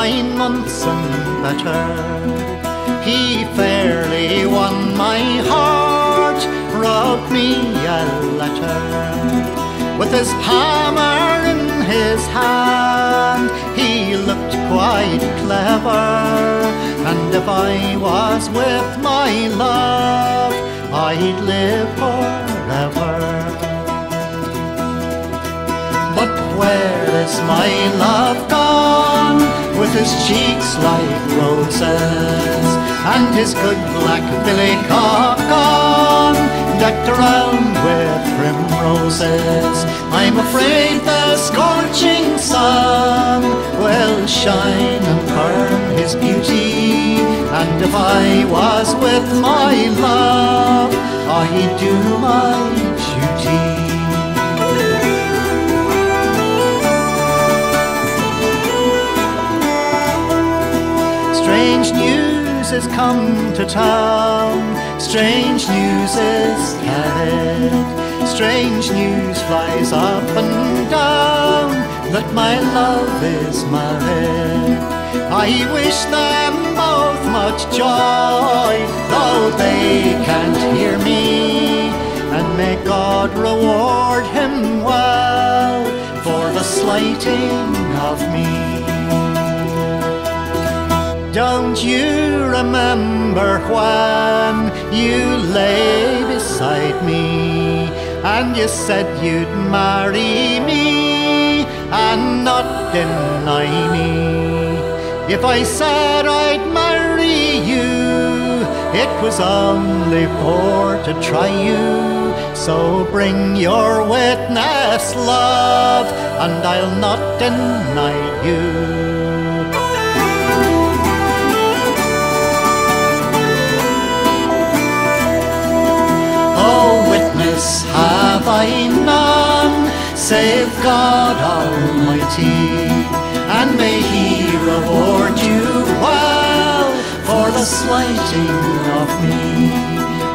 9 months and better. He fairly won my heart, wrote me a letter. With his hammer in his hand, he looked quite clever. And if I was with my love, I'd live forever. Where is my love gone, with his cheeks like roses, and his good black billy cock gone, decked around with primroses? I'm afraid the scorching sun will shine and burn his beauty, and if I was with my love, I'd do my duty. Strange news is come to town, strange news is carried, strange news flies up and down, that my love is married. I wish them both much joy, though they can't hear me, and may God reward him well, for the slighting of me. Don't you remember when you lay beside me, and you said you'd marry me and not deny me? If I said I'd marry you, it was only for to try you. So bring your witness, love, and I'll not deny you. Have I none, save God Almighty, and may He reward you well for the slighting of me.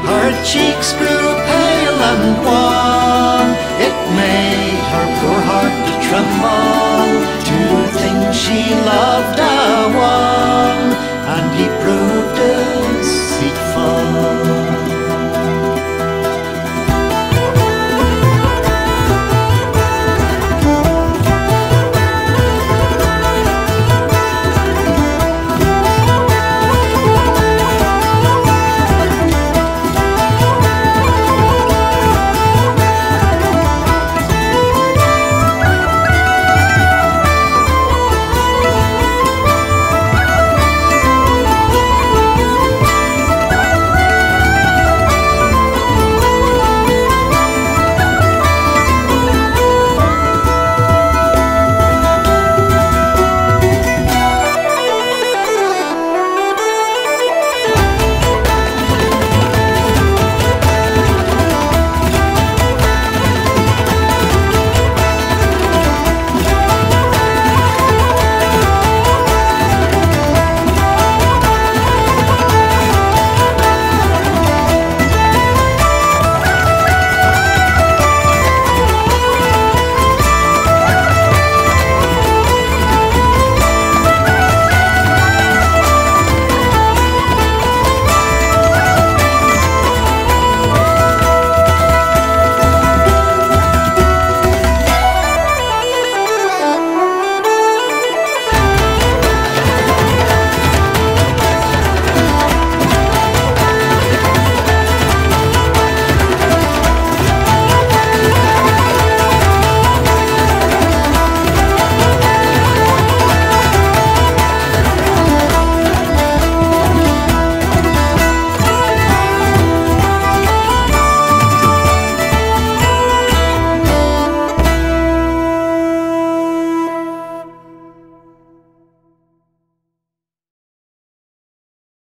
Her cheeks grew pale and wan, it made her poor heart to tremble to think she loved